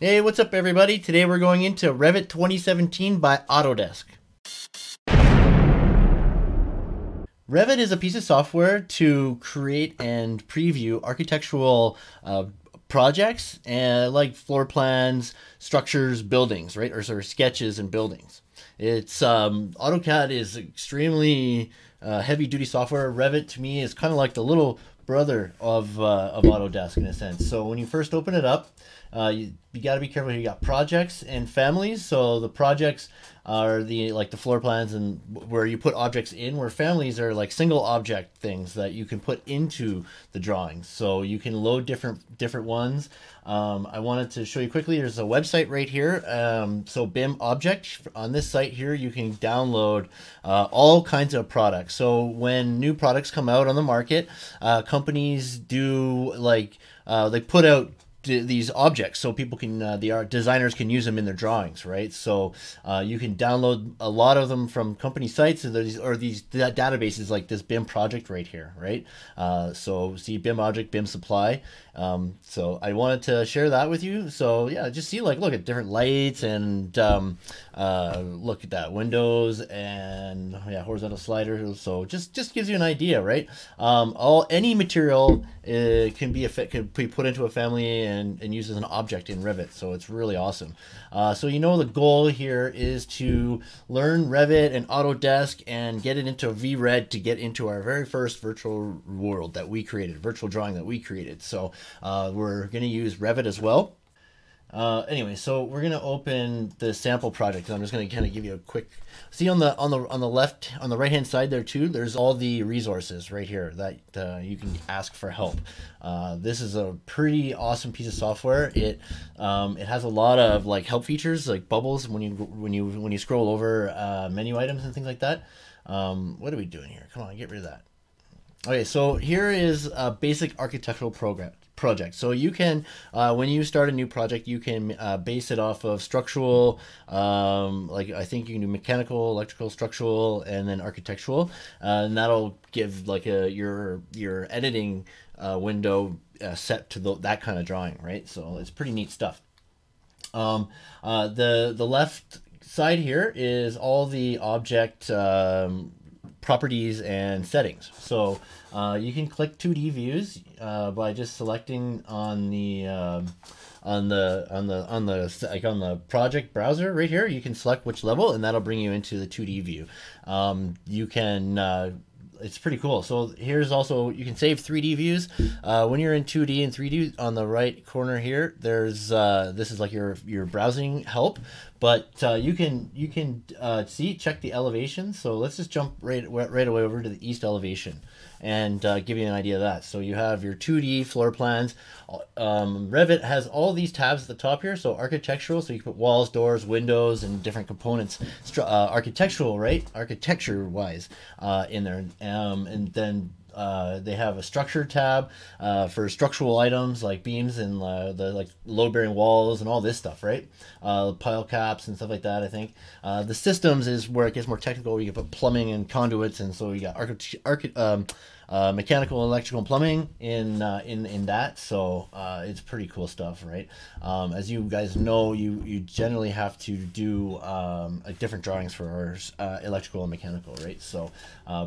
Hey, what's up everybody? Today we're going into Revit 2017 by Autodesk. Revit is a piece of software to create and preview architectural projects and like floor plans, structures, buildings, right? Or sort of sketches and buildings. It's AutoCAD is extremely heavy duty software. Revit to me is kind of like the little brother of Autodesk in a sense. So when you first open it up, you got to be careful. You got projects and families. So the projects are like the floor plans and where you put objects in, where families are like single object things that you can put into the drawings. So you can load different ones. I wanted to show you quickly. There's a website right here. So BIM Object, on this site here, you can download all kinds of products. So when new products come out on the market, companies do like they put out these objects so people can the art designers can use them in their drawings, right? So you can download a lot of them from company sites or these databases like this BIM project right here, right? So see BIM Object, BIM Supply. So I wanted to share that with you. So yeah, just see like look at different lights and look at that windows and yeah horizontal sliders. So just gives you an idea, right? Any material can be put into a family and used as an object in Revit. So it's really awesome. So you know the goal here is to learn Revit and Autodesk and get it into VRED to get into our very first virtual world that we created, virtual drawing that we created. So we're going to use Revit as well. Anyway, so we're going to open the sample project. I'm just going to kind of give you a quick see on the right hand side there too. There's all the resources right here that you can ask for help. This is a pretty awesome piece of software. It has a lot of like help features like bubbles when you scroll over menu items and things like that. What are we doing here? Come on, get rid of that. Okay, so here is a basic architectural project. So you can, when you start a new project, you can base it off of structural, like I think you can do mechanical, electrical, structural, and then architectural, and that'll give like your editing window set to that kind of drawing, right? So it's pretty neat stuff. The left side here is all the object properties and settings. So you can click 2D views by just selecting on the project browser right here. You can select which level, and that'll bring you into the 2D view. You can. It's pretty cool. So here's also, you can save 3D views. When you're in 2D and 3D on the right corner here, there's, this is like your browsing help, but you can see, check the elevation. So let's just jump right away over to the east elevation and give you an idea of that. So you have your 2D floor plans. Revit has all these tabs at the top here. So architectural, so you can put walls, doors, windows, and different components, architectural, right? Architecture wise in there. And then they have a structure tab for structural items like beams and the like load-bearing walls and all this stuff, right? Pile caps and stuff like that, I think. The systems is where it gets more technical. You can put plumbing and conduits, and so you got mechanical, electrical, and plumbing in that. So it's pretty cool stuff, right? As you guys know, you generally have to do different drawings for ours, electrical and mechanical, right? So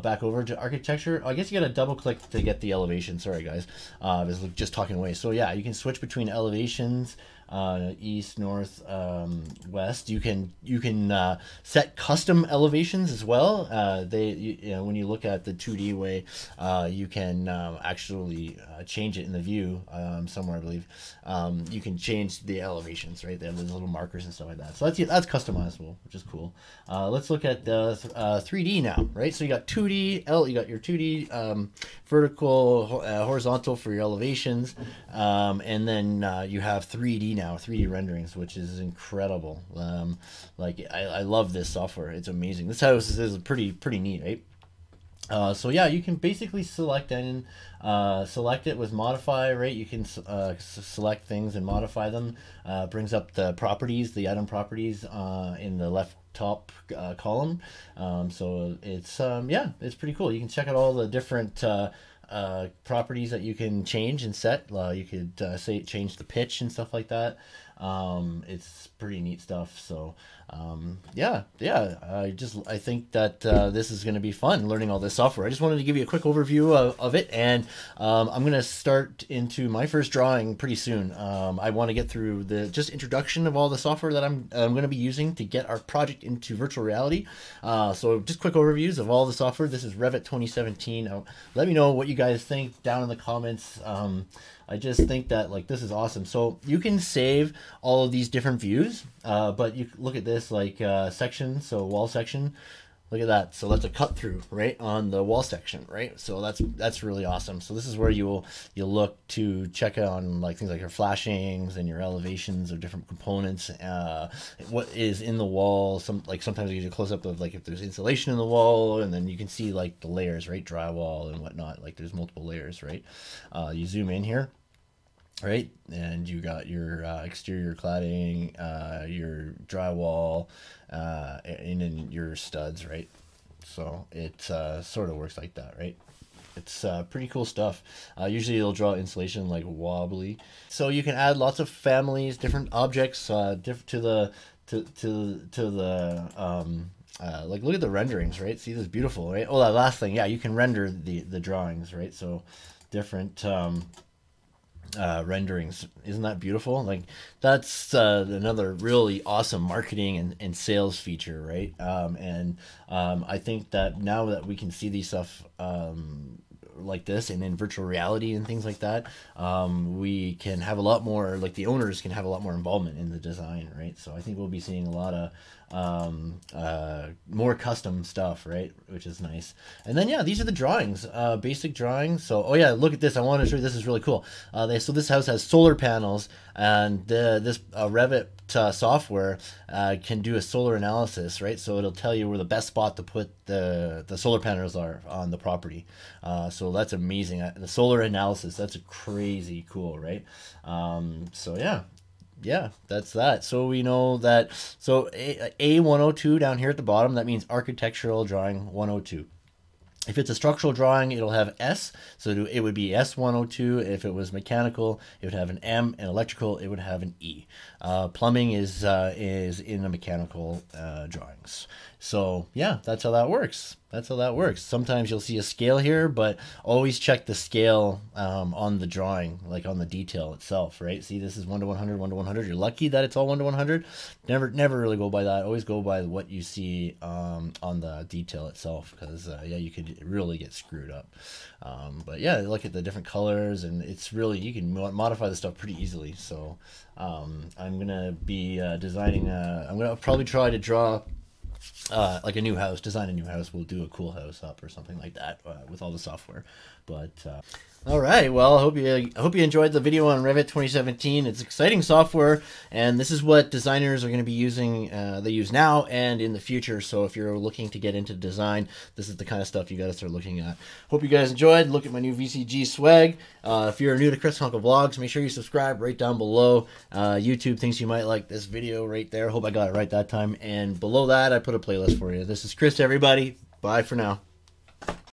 back over to architecture. I guess you got to double click to get the elevation. Sorry guys, I was just talking away. So yeah, you can switch between elevations. East, north, west. You can set custom elevations as well. You know, when you look at the 2D way, you can actually change it in the view somewhere, I believe. You can change the elevations, right? They have those little markers and stuff like that. So that's customizable, which is cool. Let's look at the 3D now, right? So you got 2D, you got your 2D vertical, horizontal for your elevations, and then you have 3D now. 3D renderings, which is incredible. Like I love this software. It's amazing. This house is pretty neat, right? So yeah, you can basically select and select it with modify, right? You can select things and modify them. Brings up the properties, the item properties in the left top column. So it's yeah, it's pretty cool. You can check out all the different properties that you can change and set. You could say change the pitch and stuff like that. It's pretty neat stuff. So yeah, I think that this is going to be fun, learning all this software. I just wanted to give you a quick overview of it, and I'm going to start into my first drawing pretty soon. I want to get through the just introduction of all the software that I'm going to be using to get our project into virtual reality. So just quick overviews of all the software. This is Revit 2017. Let me know what you guys think down in the comments. I just think that like this is awesome. So you can save all of these different views, but you look at this like section, so wall section. Look at that. So that's a cut through right on the wall section, right? So that's really awesome. So this is where you'll look to check on like things like your flashings and your elevations of different components, what is in the wall. Sometimes you get a close up of like if there's insulation in the wall, and then you can see like the layers, right? Drywall and whatnot. Like there's multiple layers, right? You zoom in here, right? And you got your exterior cladding, your drywall, and then your studs, right? So it sort of works like that, right? It's pretty cool stuff. Usually it'll draw insulation like wobbly. So you can add lots of families, different objects, like look at the renderings, right? See, this is beautiful, right? Oh, that last thing, yeah, you can render the drawings, right? So different renderings. Isn't that beautiful? Like that's another really awesome marketing and sales feature, right? I think that now that we can see these stuff like this and in virtual reality and things like that, we can have a lot more, like the owners can have a lot more involvement in the design, right? So I think we'll be seeing a lot of more custom stuff, right? Which is nice. And then yeah, these are the drawings, basic drawings. So oh yeah, look at this. I want to show you, this is really cool. So this house has solar panels, and this Revit software can do a solar analysis, right? So it'll tell you where the best spot to put the solar panels are on the property. So that's amazing. The solar analysis, that's crazy cool, right? So yeah, that's that. So we know that, so A102 down here at the bottom, that means architectural drawing 102. If it's a structural drawing, it'll have S, so it would be S102. If it was mechanical, it would have an M, and electrical, it would have an E. Plumbing is in the mechanical drawings. So yeah, that's how that works. That's how that works. Sometimes you'll see a scale here, but always check the scale on the drawing, like on the detail itself, right? See, this is 1:100, 1:100. You're lucky that it's all 1:100. Never really go by that. Always go by what you see on the detail itself, because yeah, you could really get screwed up. But yeah, look at the different colors, and it's really, you can modify the stuff pretty easily. So I'm gonna be designing. I'm gonna probably try to draw like a new house, design a new house. We'll do a cool house up or something like that with all the software. But all right, well, I hope you enjoyed the video on Revit 2017. It's exciting software, and this is what designers are going to be using. They use now and in the future. So if you're looking to get into design, this is the kind of stuff you got to start looking at. Hope you guys enjoyed. Look at my new VCG swag. If you're new to ChrisKonkleVlogs, make sure you subscribe right down below. YouTube thinks you might like this video right there. Hope I got it right that time. And below that, I put a playlist for you. This is Chris, everybody. Bye for now.